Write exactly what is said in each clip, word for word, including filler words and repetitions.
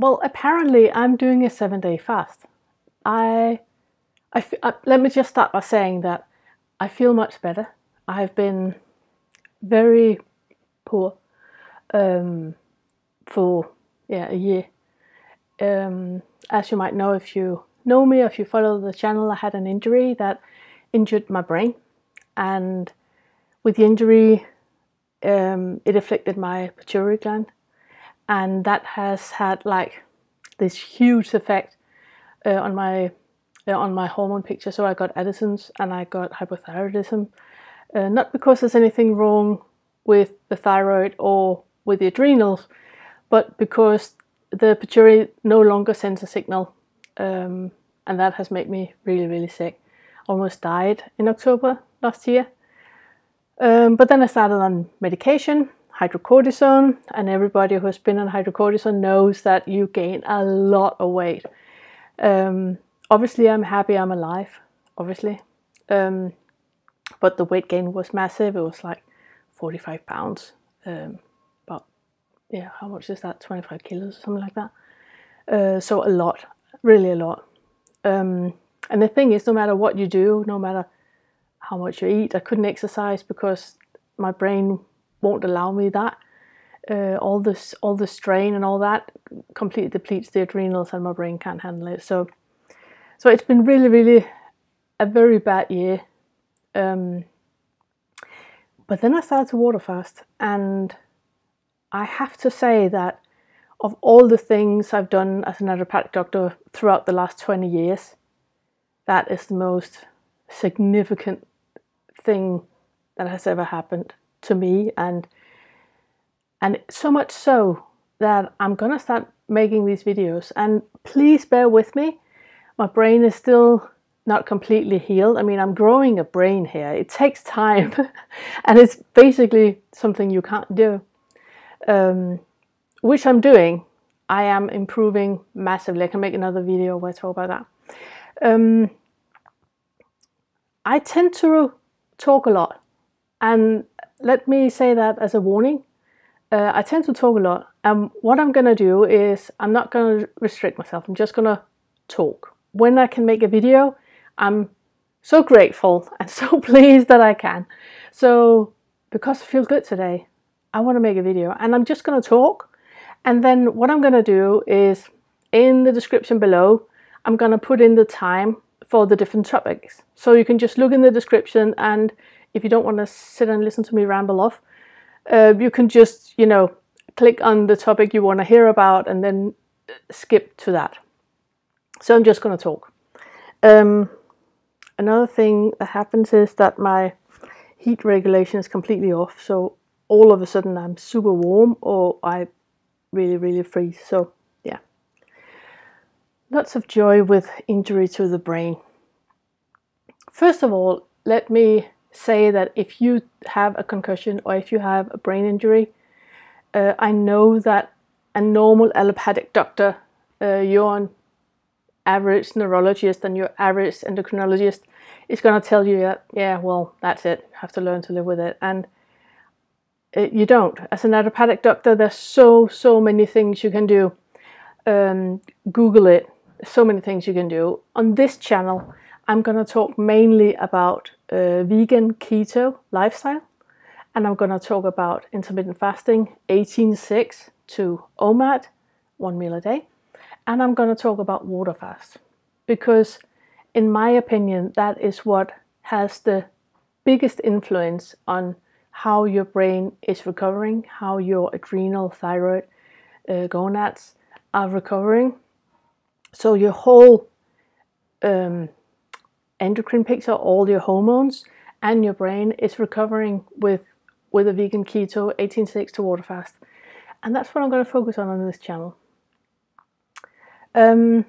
Well, apparently I'm doing a seven-day fast. I, I, I, let me just start by saying that I feel much better. I've been very poor um, for yeah a year. Um, as you might know, if you know me, or if you follow the channel, I had an injury that injured my brain, and with the injury, um, it affected my pituitary gland. And that has had like this huge effect uh, on my uh, on my hormone picture. So I got Addison's and I got hypothyroidism. Uh, not because there's anything wrong with the thyroid or with the adrenals, but because the pituitary no longer sends a signal, um, and that has made me really, really sick. Almost died in October last year. Um, but then I started on medication. Hydrocortisone, and everybody who has been on hydrocortisone knows that you gain a lot of weight. Um, obviously I'm happy I'm alive, obviously, um, but the weight gain was massive. It was like forty-five pounds, um, about, yeah, how much is that, twenty-five kilos or something like that. Uh, so a lot, really a lot. Um, and the thing is, no matter what you do, no matter how much you eat, I couldn't exercise because my brain won't allow me that. Uh, all this, all the strain and all that completely depletes the adrenals, and my brain can't handle it. So, so it's been really, really a very bad year. Um, but then I started to water fast, and I have to say that of all the things I've done as an naturopathic doctor throughout the last twenty years, that is the most significant thing that has ever happened to me, and and so much so that I'm gonna start making these videos. And please bear with me, my brain is still not completely healed. I mean, I'm growing a brain here, it takes time and it's basically something you can't do, um, which I'm doing. I am improving massively. I can make another video where I talk about that. um, I tend to talk a lot, and let me say that as a warning. Uh, I tend to talk a lot, and what I'm going to do is I'm not going to restrict myself. I'm just going to talk. When I can make a video, I'm so grateful and so pleased that I can. So because I feel good today, I want to make a video, and I'm just going to talk. And then what I'm going to do is in the description below, I'm going to put in the time for the different topics. So you can just look in the description, and if you don't want to sit and listen to me ramble off, uh, you can just, you know, click on the topic you want to hear about and then skip to that. So I'm just going to talk. Um, another thing that happens is that my heat regulation is completely off. So all of a sudden I'm super warm, or I really, really freeze. So yeah, lots of joy with injury to the brain. First of all, let me say that if you have a concussion or if you have a brain injury, uh, I know that a normal allopathic doctor, uh, your average neurologist and your average endocrinologist, is going to tell you that, yeah, well, that's it, you have to learn to live with it. And it, you don't. As an allopathic doctor, there's so, so many things you can do. Um, Google it, so many things you can do. On this channel, I'm going to talk mainly about uh, vegan keto lifestyle, and I'm going to talk about intermittent fasting, eighteen six to O M A D, one meal a day, and I'm going to talk about water fast, because in my opinion that is what has the biggest influence on how your brain is recovering, how your adrenal, thyroid, uh, gonads are recovering. So your whole um, endocrine picture, all your hormones and your brain, is recovering with with a vegan keto, eighteen six to water fast, and that's what I'm going to focus on on this channel. um,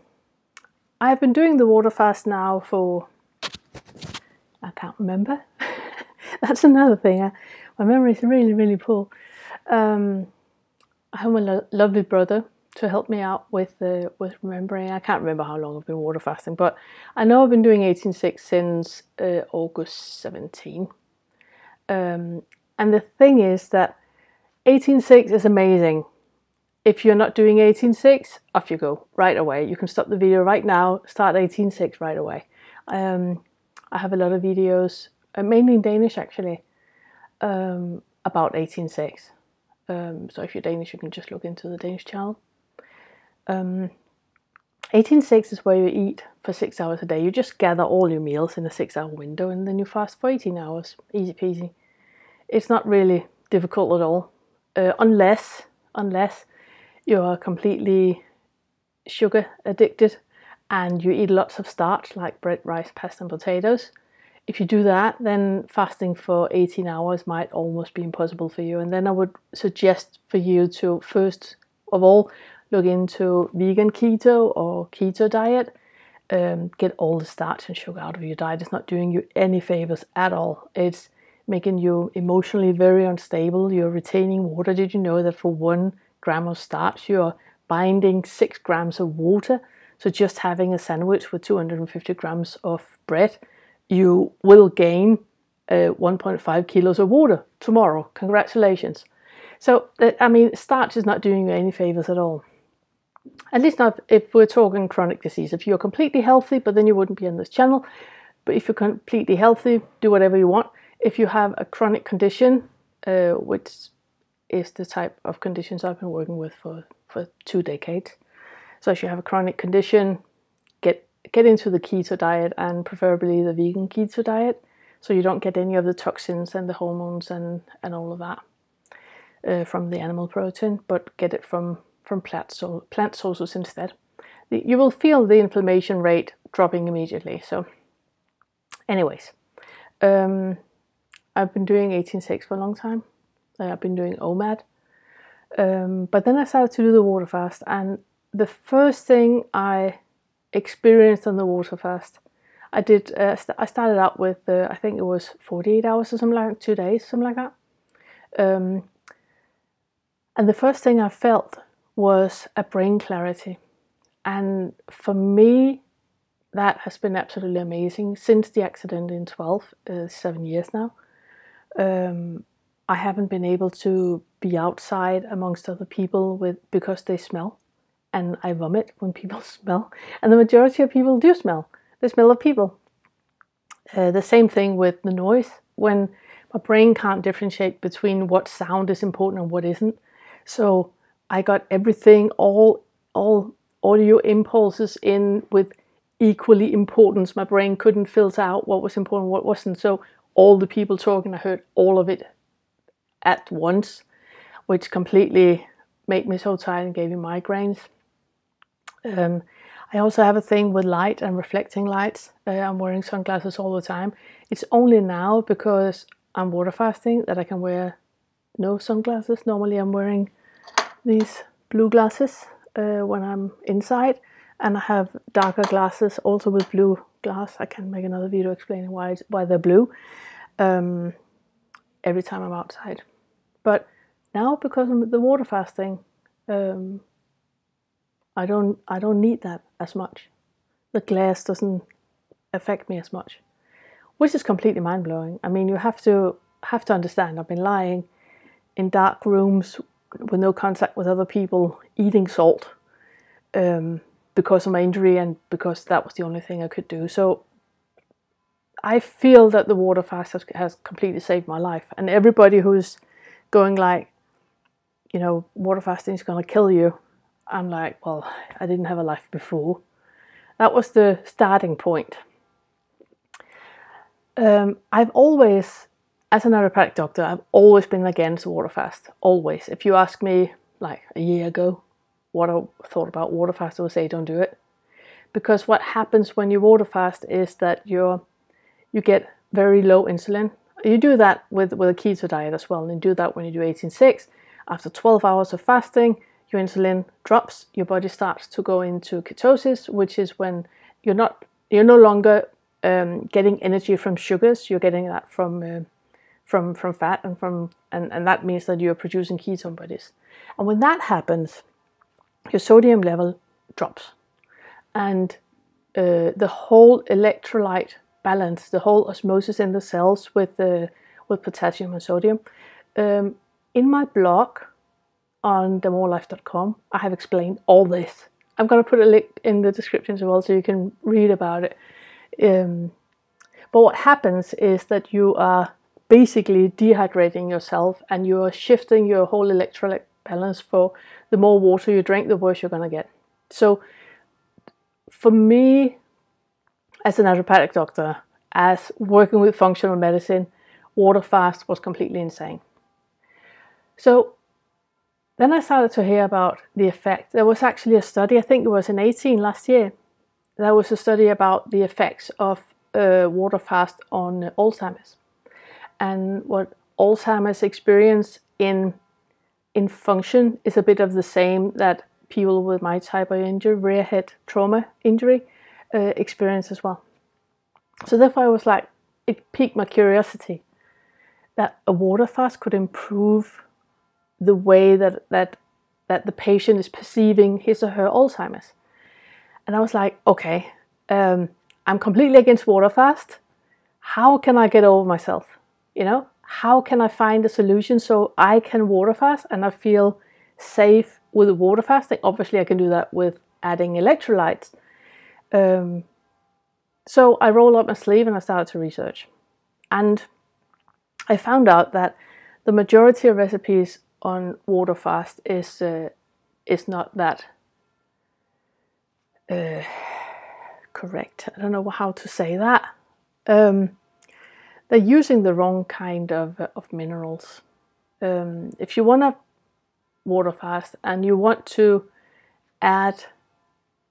I've been doing the water fast now for, I can't remember that's another thing, I, my memory is really, really poor. um, I have a lo lovely brother to help me out with uh, with remembering. I can't remember how long I've been water fasting, but I know I've been doing eighteen six since uh, August seventeenth. Um, and the thing is that eighteen six is amazing. If you're not doing eighteen six, off you go right away. You can stop the video right now, start eighteen six right away. Um, I have a lot of videos, uh, mainly in Danish actually, um, about eighteen six. Um, so if you're Danish, you can just look into the Danish channel. Um, eighteen six is where you eat for six hours a day. You just gather all your meals in a six hour window and then you fast for eighteen hours. Easy peasy. It's not really difficult at all, uh, unless, unless you are completely sugar addicted and you eat lots of starch like bread, rice, pasta and potatoes. If you do that, then fasting for eighteen hours might almost be impossible for you. And then I would suggest for you to first of all look into vegan keto or keto diet. Um, get all the starch and sugar out of your diet. It's not doing you any favors at all. It's making you emotionally very unstable. You're retaining water. Did you know that for one gram of starch you're binding six grams of water? So just having a sandwich with two hundred fifty grams of bread, you will gain uh, one point five kilos of water tomorrow. Congratulations. So, I mean, starch is not doing you any favors at all. At least not if we're talking chronic disease. If you're completely healthy, but then you wouldn't be on this channel. But if you're completely healthy, do whatever you want. If you have a chronic condition, uh, which is the type of conditions I've been working with for, for two decades. So if you have a chronic condition, get get into the keto diet, and preferably the vegan keto diet, so you don't get any of the toxins and the hormones and, and all of that uh, from the animal protein, but get it from, from plant, so plant sources instead. You will feel the inflammation rate dropping immediately. So anyways, um, I've been doing eighteen six for a long time. I've been doing O M A D. Um, but then I started to do the water fast, and the first thing I experienced on the water fast, I did. Uh, st I started out with uh, I think it was forty-eight hours or something like that, two days, something like that. Um, and the first thing I felt was a brain clarity, and for me, that has been absolutely amazing since the accident in twelve, uh, seven years now. Um, I haven't been able to be outside amongst other people with because they smell. And I vomit when people smell, and the majority of people do smell. They smell of people. Uh, the same thing with the noise. When my brain can't differentiate between what sound is important and what isn't, so I got everything, all all audio impulses in with equally importance. My brain couldn't filter out what was important and what wasn't. So all the people talking, I heard all of it at once, which completely made me so tired and gave me migraines. Um, I also have a thing with light and reflecting lights. Uh, I'm wearing sunglasses all the time. It's only now, because I'm water fasting, that I can wear no sunglasses. Normally I'm wearing these blue glasses uh, when I'm inside, and I have darker glasses also with blue glass. I can make another video explaining why it's, why they're blue um, every time I'm outside. But now, because of the water fasting, um, I don't I don't need that as much. The glares doesn't affect me as much, which is completely mind blowing. I mean, you have to have to understand. I've been lying in dark rooms with no contact with other people, eating salt um, because of my injury, and because that was the only thing I could do. So I feel that the water fast has, has completely saved my life. And everybody who's going like, you know, water fasting is going to kill you, I'm like, well, I didn't have a life before. That was the starting point. Um, I've always, as a naturopathic doctor, I've always been against water fast. Always. If you ask me, like a year ago, what I thought about water fast, I would say don't do it, because what happens when you water fast is that you're you get very low insulin. You do that with, with a keto diet as well, and you do that when you do eighteen six. After twelve hours of fasting, your insulin drops, your body starts to go into ketosis, which is when you're not you're no longer um, getting energy from sugars. You're getting that from uh, from from fat, and from and, and that means that you're producing ketone bodies. And when that happens, your sodium level drops, and uh, the whole electrolyte balance, the whole osmosis in the cells with uh, with potassium and sodium. Um, in my blog, on damore life dot com. I have explained all this. I'm going to put a link in the description as well so you can read about it. Um, but what happens is that you are basically dehydrating yourself, and you are shifting your whole electrolyte balance. For the more water you drink, the worse you're going to get. So for me, as a naturopathic doctor, as working with functional medicine, water fast was completely insane. So then I started to hear about the effect. There was actually a study, I think it was in eighteen last year, there was a study about the effects of uh, water fast on Alzheimer's, and what Alzheimer's experience in in function is a bit of the same that people with my type of injury, rear head trauma injury, uh, experience as well. So therefore I was like, it piqued my curiosity that a water fast could improve the way that that that the patient is perceiving his or her Alzheimer's. And I was like, okay, um, I'm completely against water fast. How can I get over myself? You know, how can I find a solution so I can water fast and I feel safe with water fasting? Obviously I can do that with adding electrolytes. Um, so I rolled up my sleeve and I started to research, and I found out that the majority of recipes on water fast is uh, is not that uh, correct. I don't know how to say that. Um, they're using the wrong kind of, of minerals. Um, if you want to water fast and you want to add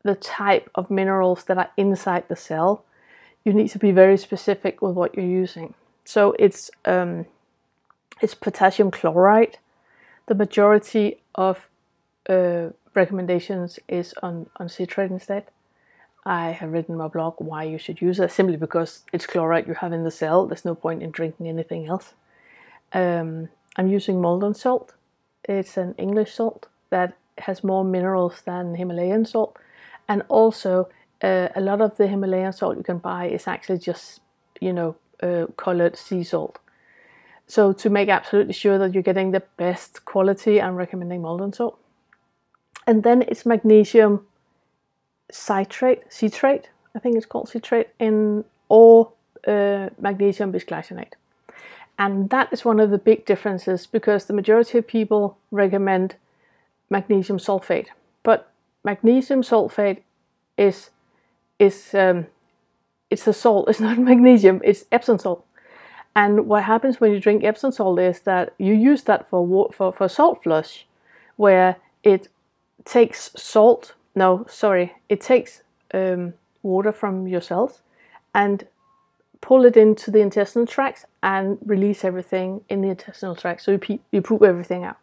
the type of minerals that are inside the cell, you need to be very specific with what you're using. So it's um, it's potassium chloride. The majority of uh, recommendations is on, on citrate instead. I have written my blog why you should use it, simply because it's chloride you have in the cell. There's no point in drinking anything else. Um, I'm using Maldon salt. It's an English salt that has more minerals than Himalayan salt. And also uh, a lot of the Himalayan salt you can buy is actually just, you know, uh, colored sea salt. So to make absolutely sure that you're getting the best quality, I'm recommending Maldon salt. And then it's magnesium citrate, citrate, I think it's called citrate, in, or uh, magnesium bisglycinate. And that is one of the big differences, because the majority of people recommend magnesium sulfate. But magnesium sulfate is, is um, it's a salt, it's not magnesium, it's Epsom salt. And what happens when you drink Epsom salt is that you use that for, for, for salt flush, where it takes salt, no, sorry, it takes um, water from your cells and pull it into the intestinal tracts and release everything in the intestinal tract. So you, pe you poop everything out.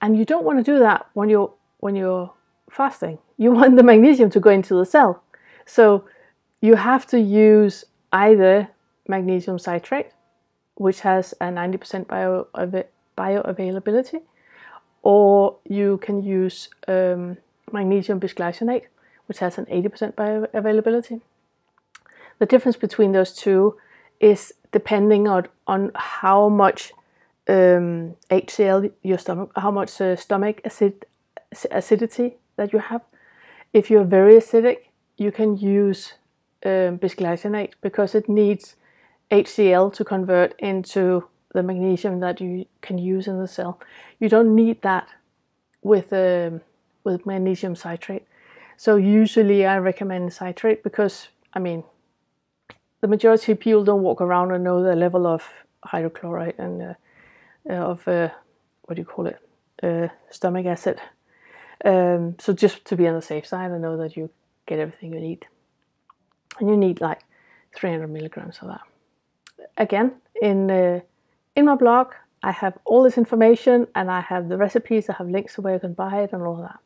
And you don't want to do that when you're, when you're fasting. You want the magnesium to go into the cell. So you have to use either magnesium citrate, which has a ninety percent bio bioavailability, or you can use um, magnesium bisglycinate, which has an eighty percent bioavailability. The difference between those two is depending on, on how much um, H C L your stomach, how much uh, stomach acid, acidity that you have. If you're very acidic, you can use um, bisglycinate, because it needs H C L to convert into the magnesium that you can use in the cell. You don't need that with um, with magnesium citrate. So usually I recommend citrate, because I mean the majority of people don't walk around and know the level of hydrochloride and uh, uh, of uh, what do you call it, uh, stomach acid. Um, so just to be on the safe side, I know that you get everything you need, and you need like three hundred milligrams of that. Again, in uh, in my blog, I have all this information, and I have the recipes, I have links to where you can buy it and all that.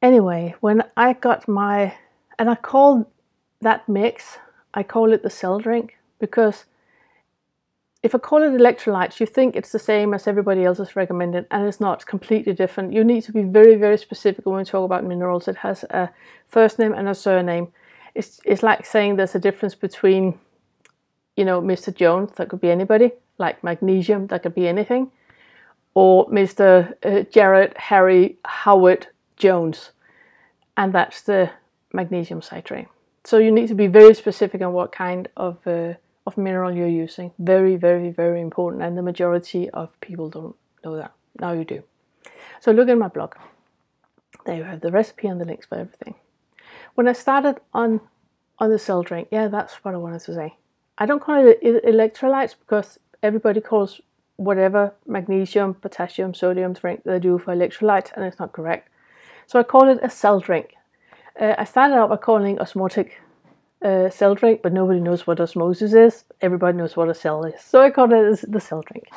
Anyway, when I got my, and I call that mix, I call it the cell drink, because if I call it electrolytes, you think it's the same as everybody else is recommended, and it's not, it's completely different. You need to be very, very specific when we talk about minerals. It has a first name and a surname. It's, it's like saying there's a difference between, you know, Mister Jones, that could be anybody, like magnesium, that could be anything, or Mister Uh, Jared Harry Howard Jones, and that's the magnesium citrate. So you need to be very specific on what kind of uh, of mineral you're using. Very, very, very important, and the majority of people don't know that. Now you do. So look at my blog. There you have the recipe and the links for everything. When I started on on the cell drink, yeah, that's what I wanted to say. I don't call it electrolytes because everybody calls whatever magnesium, potassium, sodium drink they do for electrolytes, and it's not correct. So I call it a cell drink. Uh, I started out by calling osmotic uh, cell drink, but nobody knows what osmosis is. Everybody knows what a cell is. So I called it the cell drink.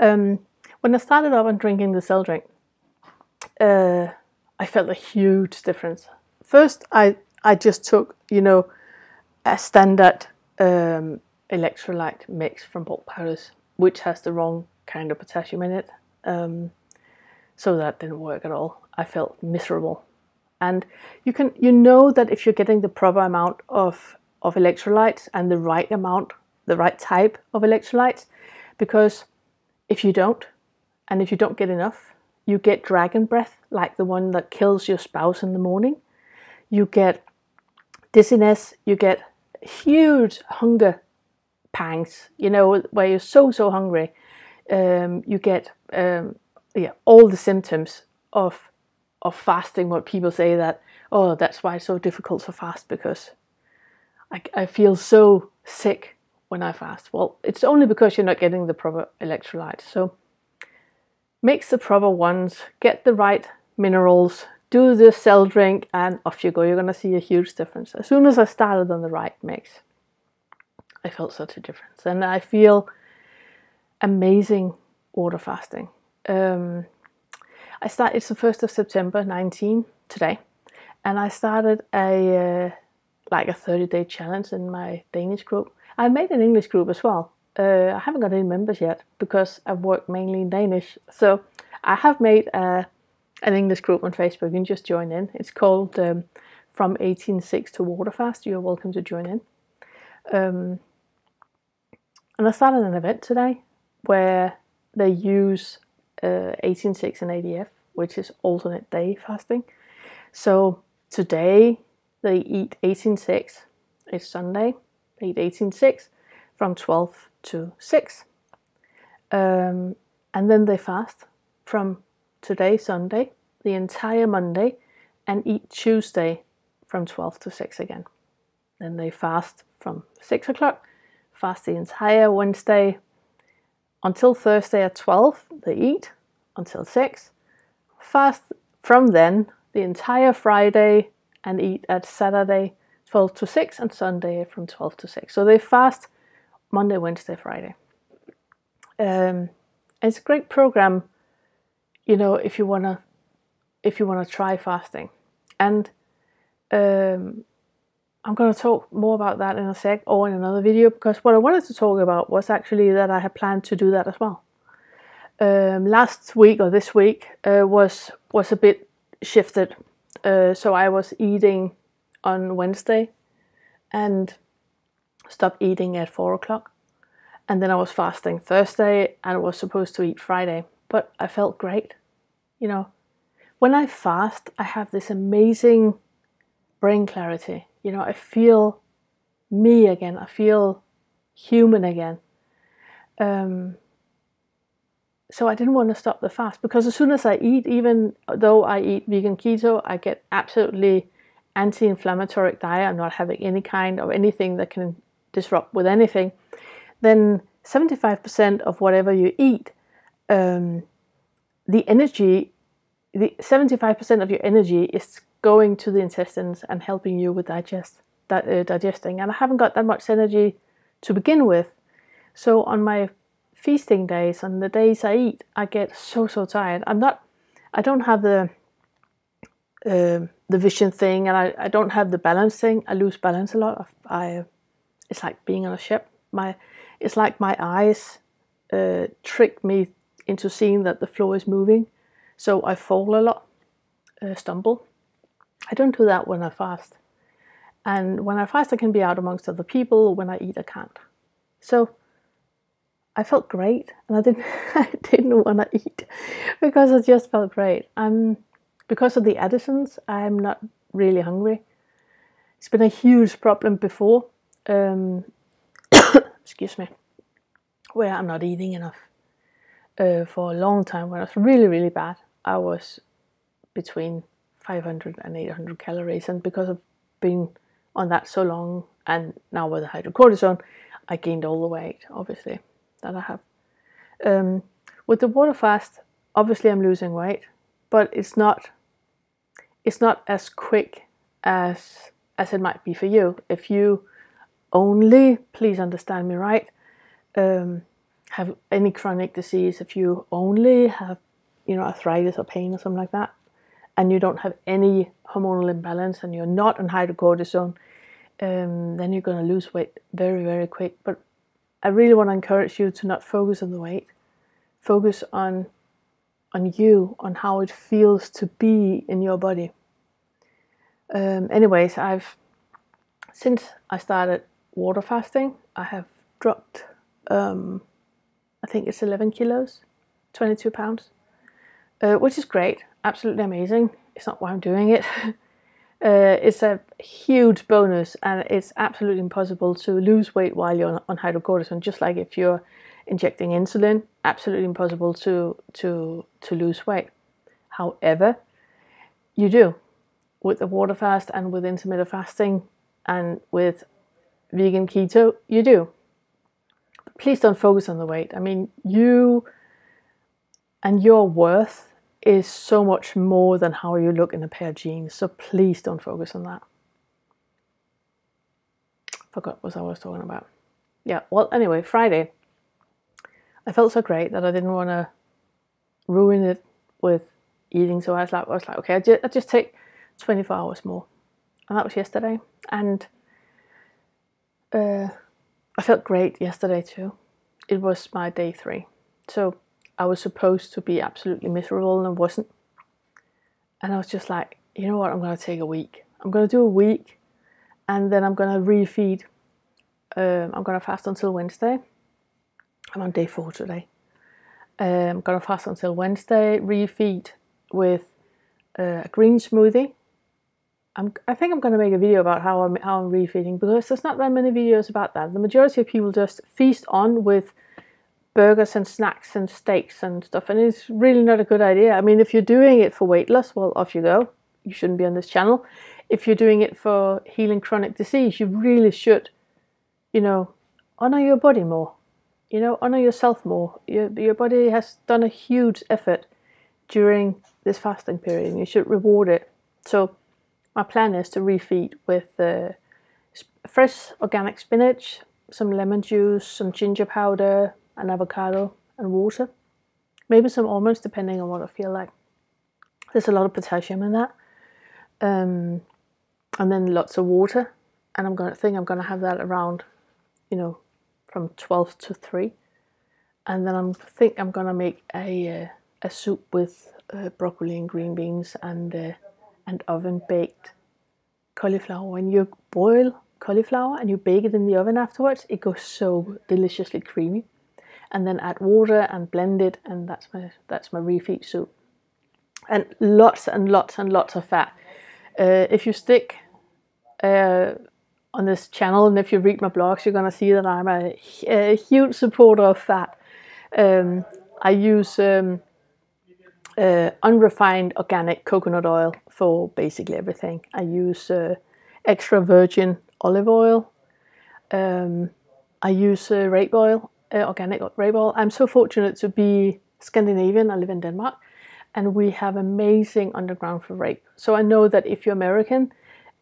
Um, when I started out on drinking the cell drink, uh, I felt a huge difference. First, I, I just took, you know, a standard um, electrolyte mix from bulk powders, which has the wrong kind of potassium in it. Um, so that didn't work at all. I felt miserable. And you can, you know that if you're getting the proper amount of, of electrolytes and the right amount, the right type of electrolytes, because if you don't, and if you don't get enough, you get dragon breath, like the one that kills your spouse in the morning. You get dizziness, you get huge hunger pangs, you know, where you're so, so hungry. Um, you get um, yeah, all the symptoms of of fasting, what people say that, oh, that's why it's so difficult to fast, because I, I feel so sick when I fast. Well, it's only because you're not getting the proper electrolytes. So mix the proper ones, get the right minerals, do the cell drink, and off you go. You're going to see a huge difference. As soon as I started on the right mix, I felt such a difference. And I feel amazing water fasting. Um, I start, it's the first of September nineteen today, and I started a uh, like a thirty day challenge in my Danish group. I made an English group as well. Uh, I haven't got any members yet because I work mainly in Danish. So I have made a, an English group on Facebook. You can just join in. It's called um, From eighteen six to Waterfast. You're welcome to join in. Um, and I started an event today where they use Uh, eighteen six and A D F, which is alternate day fasting. So today they eat eighteen six. It's Sunday. They eat eighteen six from twelve to six, um, and then they fast from today, Sunday, the entire Monday, and eat Tuesday from twelve to six again. Then they fast from six o'clock, fast the entire Wednesday until Thursday at twelve, they eat until six, fast from then the entire Friday and eat at Saturday twelve to six and Sunday from twelve to six. So they fast Monday, Wednesday, Friday. Um, it's a great program, you know, if you wanna if you wanna try fasting. And um, I'm going to talk more about that in a sec or in another video, because what I wanted to talk about was actually that I had planned to do that as well. Um, last week or this week uh, was was a bit shifted. Uh, so I was eating on Wednesday and stopped eating at four o'clock. And then I was fasting Thursday and was supposed to eat Friday. But I felt great. You know, when I fast, I have this amazing brain clarity. You know, I feel me again. I feel human again. Um, so I didn't want to stop the fast, because as soon as I eat, even though I eat vegan keto, I get absolutely anti-inflammatory diet. I'm not having any kind of anything that can disrupt with anything. Then seventy-five percent of whatever you eat, um, the energy, the seventy-five percent of your energy is going to the intestines and helping you with digest, that, uh, digesting. And I haven't got that much energy to begin with. So on my feasting days, on the days I eat, I get so, so tired. I'm not, I don't have the uh, the vision thing, and I, I don't have the balance thing. I lose balance a lot. I, I it's like being on a ship. My, it's like my eyes uh, trick me into seeing that the floor is moving. So I fall a lot, uh, stumble. I don't do that when I fast. And when I fast, I can be out amongst other people. When I eat, I can't. So I felt great, and I didn't I didn't want to eat because I just felt great. I'm because of the Addison's, I'm not really hungry. It's been a huge problem before. Um, excuse me, where I'm not eating enough uh, for a long time. When I was really really bad, I was between five hundred and eight hundred calories, and because I've been on that so long, and now with the hydrocortisone, I gained all the weight, obviously, that I have. Um, with the water fast, obviously I'm losing weight, but it's not it's not as quick as as it might be for you. If you only, please understand me right, um, have any chronic disease, if you only have, you know, arthritis or pain or something like that, and you don't have any hormonal imbalance and you're not on hydrocortisone, um, then you're going to lose weight very, very quick. But I really want to encourage you to not focus on the weight. Focus on on you, on how it feels to be in your body. Um, anyways, I've since I started water fasting, I have dropped, um, I think it's eleven kilos, twenty-two pounds, uh, which is great. Absolutely amazing. It's not why I'm doing it. uh, it's a huge bonus, and it's absolutely impossible to lose weight while you're on, on hydrocortisone. Just like if you're injecting insulin, absolutely impossible to to to lose weight. However, you do with the water fast and with intermittent fasting and with vegan keto. You do. But please don't focus on the weight. I mean, you and your worth is so much more than how you look in a pair of jeans, so please don't focus on that. Forgot what I was talking about. Yeah, well, anyway, Friday, I felt so great that I didn't want to ruin it with eating, so I was like, I was like, okay, I just, I just take twenty-four hours more, and that was yesterday. And uh, I felt great yesterday too. It was my day three, so I was supposed to be absolutely miserable, and I wasn't. And I was just like, you know what, I'm going to take a week. I'm going to do a week, and then I'm going to refeed. Um, I'm going to fast until Wednesday. I'm on day four today. Um, I'm going to fast until Wednesday, refeed with uh, a green smoothie. I'm, I think I'm going to make a video about how I'm, how I'm refeeding, because there's not that many videos about that. The majority of people just feast on with burgers and snacks and steaks and stuff, and it's really not a good idea. I mean, if you're doing it for weight loss, well, off you go. You shouldn't be on this channel. If you're doing it for healing chronic disease, you really should, you know, honor your body more. You know, honor yourself more. Your, your body has done a huge effort during this fasting period, and you should reward it. So my plan is to refeed with uh, fresh organic spinach, some lemon juice, some ginger powder, an avocado and water, maybe some almonds, depending on what I feel like. There's a lot of potassium in that, um, and then lots of water. And I'm gonna think I'm gonna have that around, you know, from twelve to three, and then I'm think I'm gonna make a uh, a soup with uh, broccoli and green beans and uh, and oven baked cauliflower. When you boil cauliflower and you bake it in the oven afterwards, it goes so deliciously creamy. And then add water and blend it, and that's my that's my refeed soup. And lots and lots and lots of fat. Uh, if you stick uh, on this channel, and if you read my blogs, you're gonna see that I'm a, a huge supporter of fat. Um, I use um, uh, unrefined organic coconut oil for basically everything. I use uh, extra virgin olive oil. Um, I use uh, rape oil. Uh, organic rape oil. I'm so fortunate to be Scandinavian. I live in Denmark, and we have amazing underground for rape. So I know that if you're American,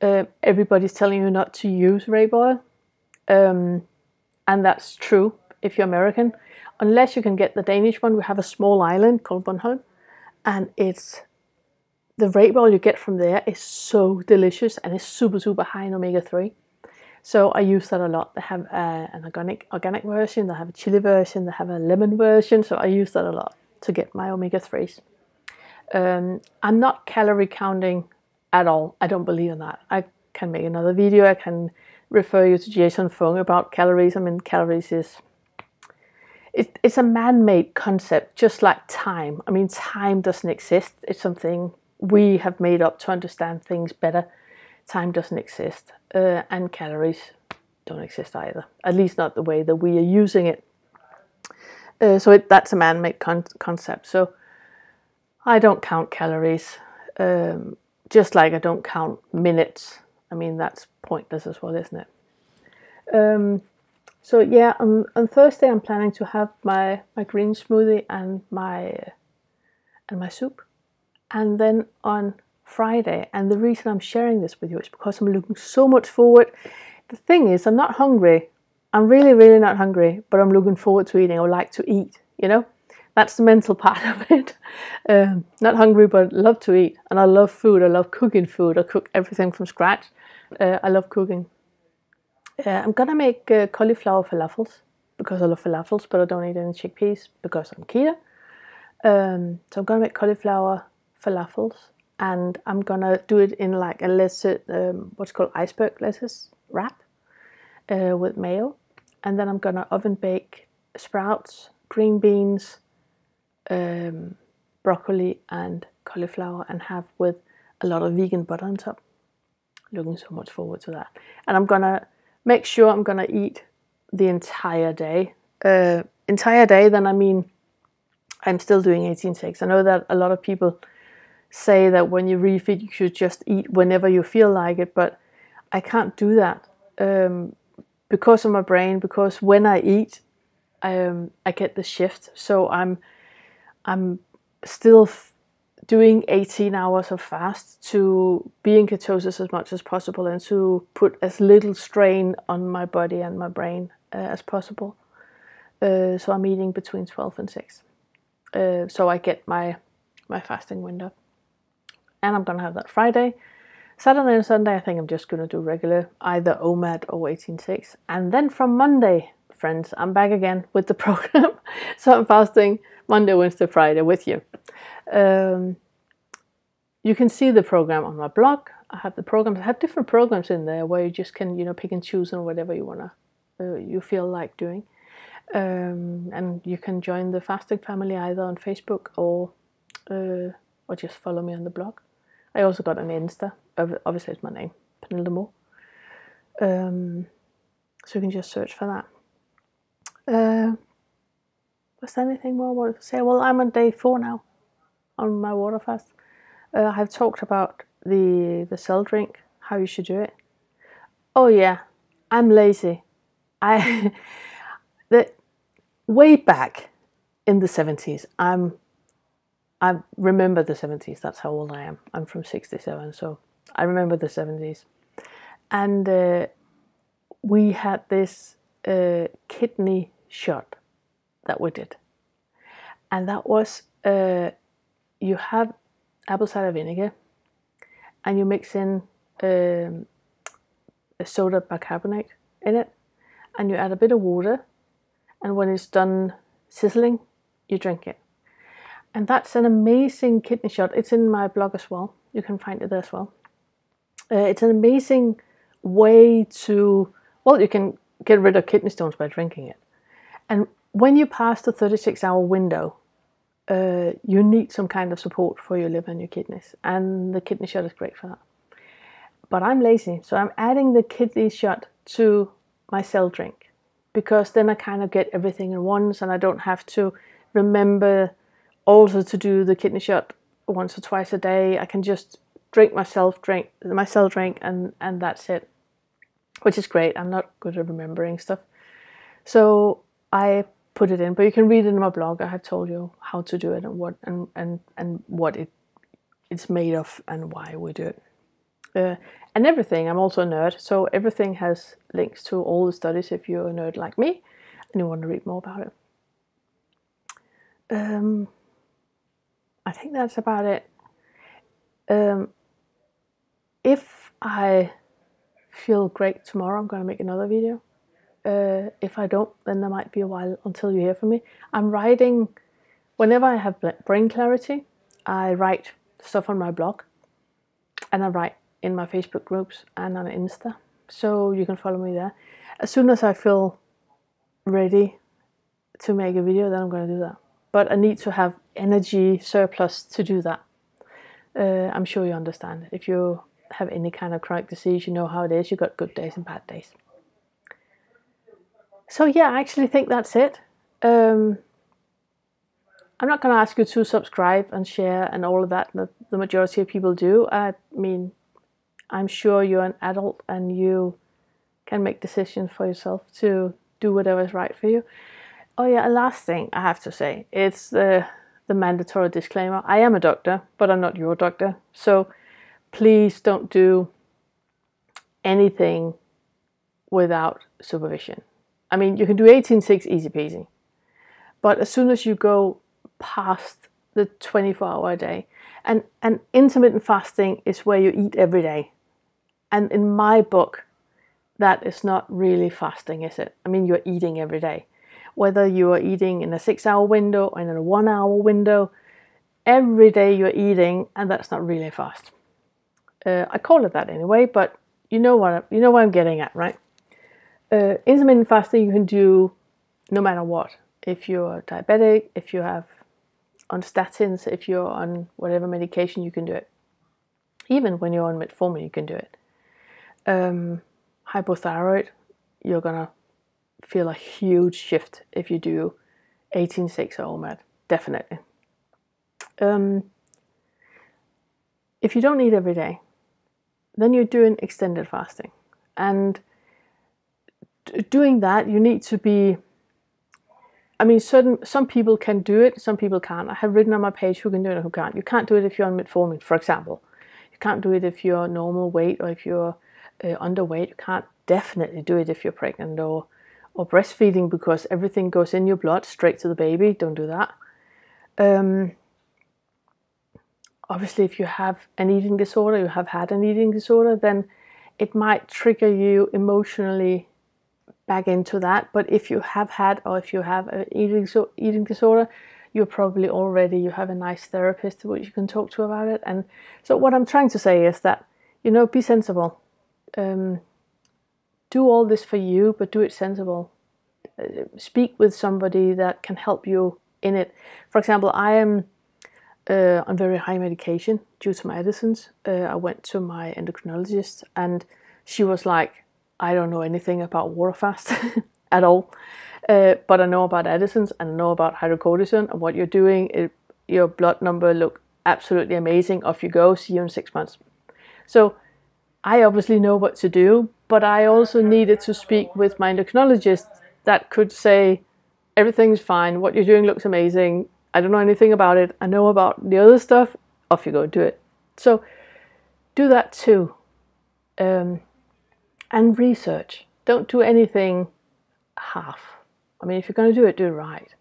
uh, everybody's telling you not to use rape oil, um, and that's true if you're American, unless you can get the Danish one. We have a small island called Bornholm, and it's the rape oil you get from there is so delicious, and it's super super high in omega three. So I use that a lot. They have uh, an organic organic version, they have a chili version, they have a lemon version, so I use that a lot to get my omega threes. Um, I'm not calorie counting at all. I don't believe in that. I can make another video, I can refer you to Jason Fung about calories. I mean, calories is, it, it's a man-made concept, just like time. I mean, time doesn't exist. It's something we have made up to understand things better. Time doesn't exist, uh, and calories don't exist either, at least not the way that we are using it. Uh, so it, that's a man-made con concept. So I don't count calories, um, just like I don't count minutes. I mean, that's pointless as well, isn't it? Um, so yeah, on, on Thursday I'm planning to have my, my green smoothie and my, uh, and my soup. And then on Friday, and the reason I'm sharing this with you is because I'm looking so much forward. The thing is, I'm not hungry. I'm really, really not hungry, but I'm looking forward to eating. I would like to eat, you know? That's the mental part of it. Um, not hungry, but love to eat. And I love food. I love cooking food. I cook everything from scratch. Uh, I love cooking. Uh, I'm going to make uh, cauliflower falafels because I love falafels, but I don't eat any chickpeas because I'm keto. Um, so I'm going to make cauliflower falafels, and I'm going to do it in like a lettuce, um, what's called iceberg lettuce wrap uh, with mayo. And then I'm going to oven bake sprouts, green beans, Um, broccoli and cauliflower, and have with a lot of vegan butter on top. Looking so much forward to that. And I'm gonna make sure I'm gonna eat the entire day. Uh, entire day, then I mean I'm still doing eighteen six. I know that a lot of people say that when you refeed you should just eat whenever you feel like it, but I can't do that um, because of my brain, because when I eat um, I get the shift. So I'm I'm still f doing eighteen hours of fast to be in ketosis as much as possible and to put as little strain on my body and my brain uh, as possible. Uh, so I'm eating between twelve and six. Uh, so I get my, my fasting window. And I'm going to have that Friday. Saturday and Sunday I think I'm just going to do regular, either O M A D or eighteen six. And then from Monday, friends, I'm back again with the program. So I'm fasting Monday, Wednesday, Friday with you. Um, you can see the program on my blog. I have the programs. I have different programs in there where you just can, you know, pick and choose on whatever you wanna, uh, you feel like doing. Um, and you can join the fasting family either on Facebook or uh, or just follow me on the blog. I also got an Insta. Obviously, it's my name, Pernille Damore. Um, so you can just search for that. Uh, was there anything more I wanted to say? Well, I'm on day four now on my water fast. Uh, I have talked about the the cell drink, how you should do it. Oh yeah, I'm lazy. I the way back in the seventies. I'm I remember the seventies. That's how old I am. I'm from sixty-seven, so I remember the seventies. And uh, we had this Uh, kidney shot that we did, and that was uh, you have apple cider vinegar and you mix in um, a soda bicarbonate in it, and you add a bit of water, and when it's done sizzling you drink it. And that's an amazing kidney shot. It's in my blog as well, you can find it there as well. Uh, it's an amazing way to, well, you can get rid of kidney stones by drinking it. And when you pass the thirty-six hour window, uh, you need some kind of support for your liver and your kidneys, and the kidney shot is great for that. But I'm lazy, so I'm adding the kidney shot to my cell drink, because then I kind of get everything at once, and I don't have to remember also to do the kidney shot once or twice a day. I can just drink my cell drink, my cell drink, and, and that's it. Which is great. I'm not good at remembering stuff, so I put it in. But you can read it in my blog. I have told you how to do it and what and and and what it it's made of and why we do it, uh, and everything. I'm also a nerd, so everything has links to all the studies if you're a nerd like me and you want to read more about it. Um, I think that's about it. Um, if I feel great tomorrow, I'm going to make another video. Uh, if I don't, then there might be a while until you hear from me. I'm writing, whenever I have brain clarity, I write stuff on my blog, and I write in my Facebook groups and on Insta, so you can follow me there. As soon as I feel ready to make a video, then I'm going to do that. But I need to have energy surplus to do that. Uh, I'm sure you understand. If you have any kind of chronic disease, you know how it is. You've got good days and bad days. So yeah, I actually think that's it. Um, I'm not going to ask you to subscribe and share and all of that. The majority of people do. I mean, I'm sure you're an adult and you can make decisions for yourself to do whatever is right for you. Oh yeah, last thing I have to say, it's the, the mandatory disclaimer. I am a doctor, but I'm not your doctor. So please don't do anything without supervision. I mean, you can do eighteen six easy peasy, but as soon as you go past the twenty-four hour a day, and, and intermittent fasting is where you eat every day. And in my book, that is not really fasting, is it? I mean, you're eating every day. Whether you are eating in a six hour window or in a one hour window, every day you're eating, and that's not really a fast. Uh, I call it that anyway, but you know what I'm, you know what I'm getting at, right? Uh, intermittent fasting you can do no matter what. If you're diabetic, if you have on statins, if you're on whatever medication, you can do it. Even when you're on metformin, you can do it. Um, hypothyroid, you're gonna feel a huge shift if you do eighteen six or O M A D, definitely. Um, if you don't eat every day, then you're doing extended fasting, and doing that you need to be, I mean, certain some people can do it, some people can't. I have written on my page who can do it and who can't. You can't do it if you're on metformin, for example. You can't do it if you're normal weight or if you're uh, underweight. You can't definitely do it if you're pregnant or or breastfeeding, because everything goes in your blood straight to the baby. Don't do that. Um, obviously, if you have an eating disorder, you have had an eating disorder, then it might trigger you emotionally back into that. But if you have had, or if you have an eating, so eating disorder, you're probably already, you have a nice therapist which you can talk to about it. And so what I'm trying to say is that, you know, be sensible. Um, do all this for you, but do it sensible. Uh, speak with somebody that can help you in it. For example, I am uh, on very high medication due to my Addison's. Uh, I went to my endocrinologist and she was like, I don't know anything about water fast at all, uh, but I know about Addison's and I know about hydrocortisone and what you're doing. It, your blood number look absolutely amazing. Off you go. See you in six months. So I obviously know what to do, but I also needed to speak with my endocrinologist that could say everything's fine. What you're doing looks amazing. I don't know anything about it. I know about the other stuff. Off you go. Do it. So do that too. Um, And research. Don't do anything half. I mean, if you're going to do it, do it right.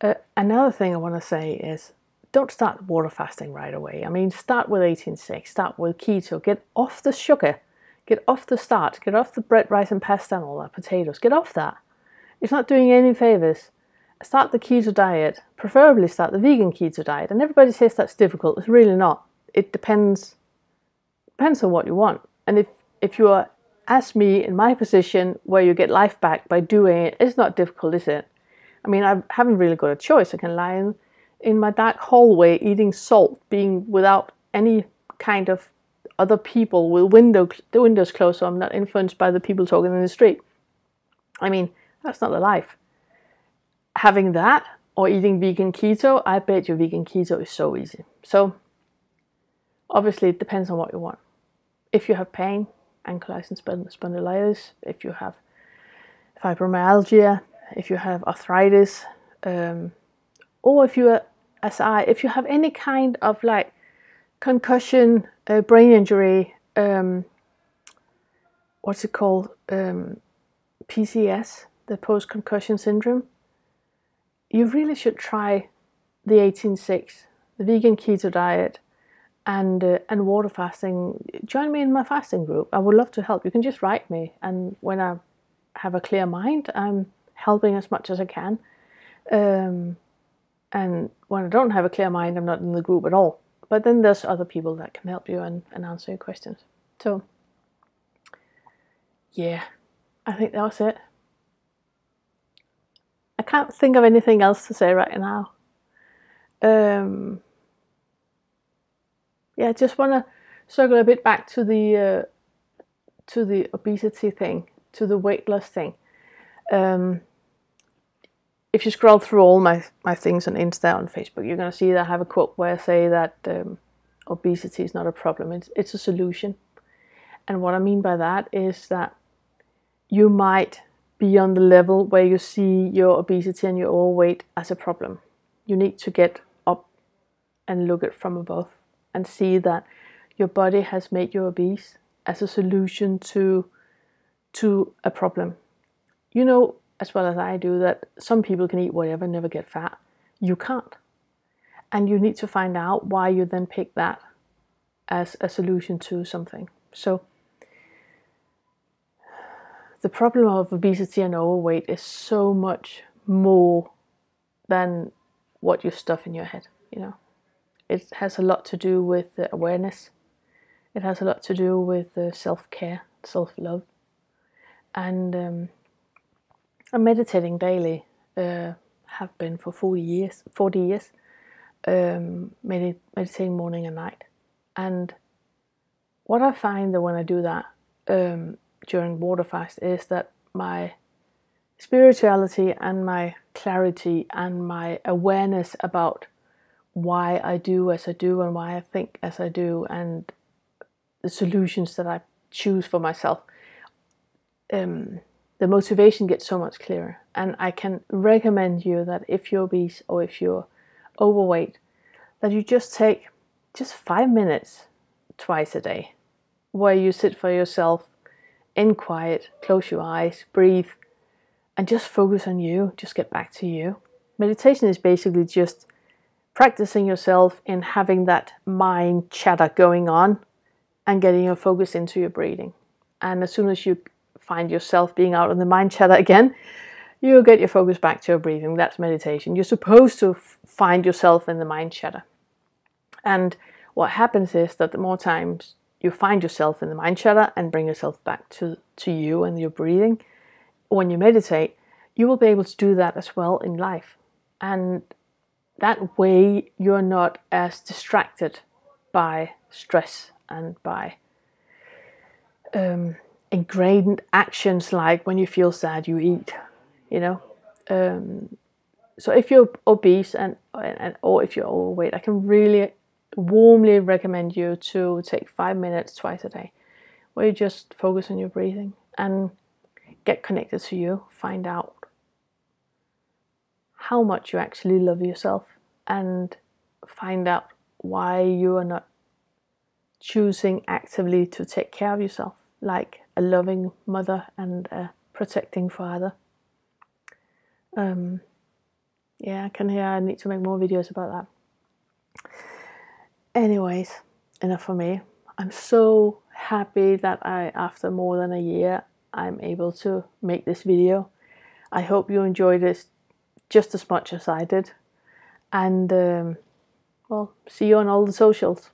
Uh, another thing I want to say is, don't start water fasting right away. I mean, start with eighteen six, start with keto, get off the sugar, get off the starch, get off the bread, rice and pasta and all that, potatoes, get off that. It's not doing any favors. Start the keto diet, preferably start the vegan keto diet. And everybody says that's difficult. It's really not. It depends, depends on what you want. And if If you are, as me, in my position, where you get life back by doing it, it's not difficult, is it? I mean, I haven't really got a choice. I can lie in, in my dark hallway eating salt, being without any kind of other people, with window, the windows closed, so I'm not influenced by the people talking in the street. I mean, that's not a life. Having that, or eating vegan keto, I bet your vegan keto is so easy. So, obviously, it depends on what you want. If you have pain, ankylosing spondylitis, if you have fibromyalgia, if you have arthritis, um, or if you are, as I, if you have any kind of like concussion, uh, brain injury, um, what's it called, um, P C S, the post-concussion syndrome, you really should try the eighteen six, the vegan keto diet, and uh, and water fasting. Join me in my fasting group. I would love to help. You can just write me, and when I have a clear mind, I'm helping as much as I can. Um, and when I don't have a clear mind, I'm not in the group at all. But then there's other people that can help you and, and answer your questions. So yeah, I think that was it. I can't think of anything else to say right now. Um, yeah, I just want to circle a bit back to the uh, to the obesity thing, to the weight loss thing. Um, if you scroll through all my, my things on Insta, on Facebook, you're going to see that I have a quote where I say that um, obesity is not a problem, it's, it's a solution. And what I mean by that is that you might be on the level where you see your obesity and your overweight as a problem. You need to get up and look at it from above and see that your body has made you obese as a solution to, to a problem. You know as well as I do that some people can eat whatever and never get fat. You can't. And you need to find out why you then pick that as a solution to something. So the problem of obesity and overweight is so much more than what you stuff in your head, you know. It has a lot to do with the awareness. It has a lot to do with the self-care, self-love, and um, I'm meditating daily. Uh, have been for forty years. forty years, um, med meditating morning and night. And what I find that when I do that um, during water fast is that my spirituality and my clarity and my awareness about why I do as I do and why I think as I do and the solutions that I choose for myself, um, the motivation gets so much clearer. And I can recommend you that if you're obese or if you're overweight, that you just take just five minutes twice a day where you sit for yourself in quiet, close your eyes, breathe, and just focus on you, just get back to you. Meditation is basically just practicing yourself in having that mind chatter going on and getting your focus into your breathing. And as soon as you find yourself being out of the mind chatter again, you'll get your focus back to your breathing. That's meditation. You're supposed to find yourself in the mind chatter. And what happens is that the more times you find yourself in the mind chatter and bring yourself back to, to you and your breathing, when you meditate, you will be able to do that as well in life. And that way you're not as distracted by stress and by um, ingrained actions like when you feel sad, you eat, you know. Um, so if you're obese and, and or if you're overweight, I can really warmly recommend you to take five minutes twice a day where you just focus on your breathing and get connected to you, find out how much you actually love yourself and find out why you are not choosing actively to take care of yourself like a loving mother and a protecting father. Um, yeah, I can hear I need to make more videos about that. Anyways, enough for me. I'm so happy that I, after more than a year, I'm able to make this video. I hope you enjoyed this just as much as I did. And um, well, see you on all the socials.